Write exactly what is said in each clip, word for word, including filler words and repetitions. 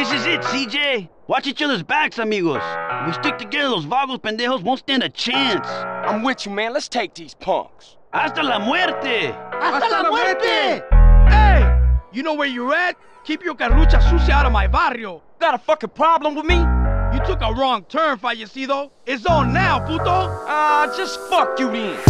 This is it, C J. Watch each other's backs, amigos. If we stick together, those Vagos pendejos won't stand a chance. I'm with you, man. Let's take these punks. Hasta la muerte! Hasta, Hasta la muerte! Hey! You know where you're at? Keep your carrucha sucia out of my barrio. Got a fucking problem with me? You took a wrong turn, fallecido. It's on now, puto. Ah, uh, just fuck you then.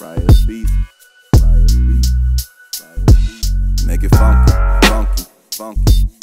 Raias Beats, Raias Beats, Raias Beats. Make it funky, funky, funky.